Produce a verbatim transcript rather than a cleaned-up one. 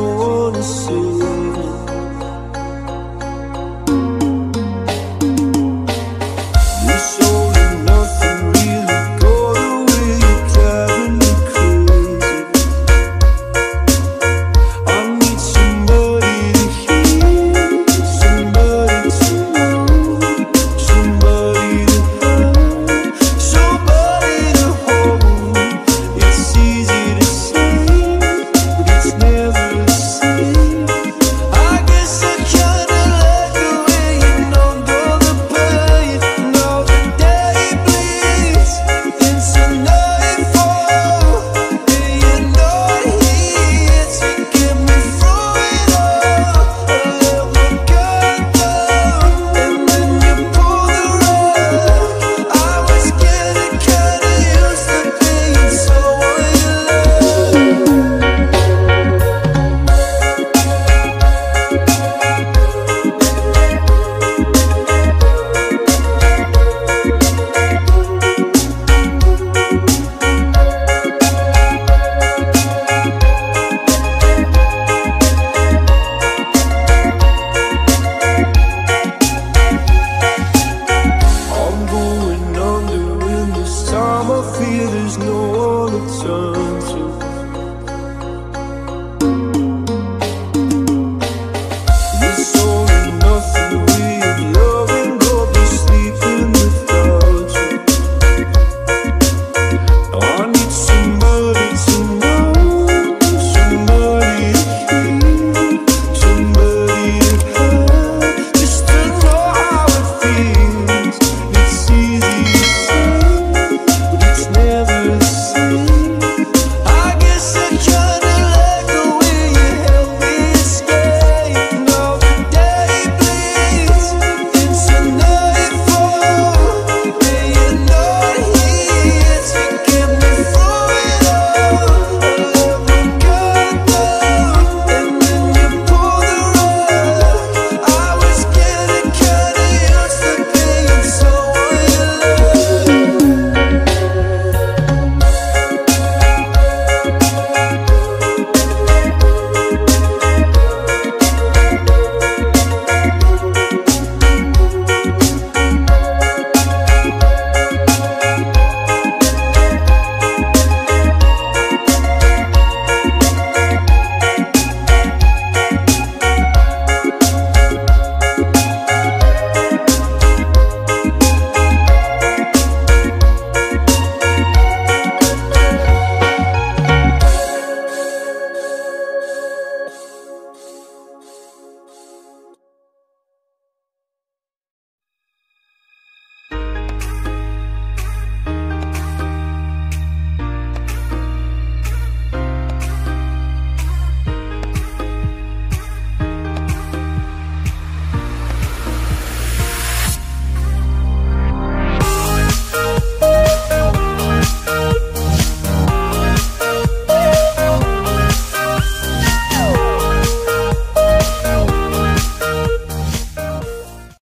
No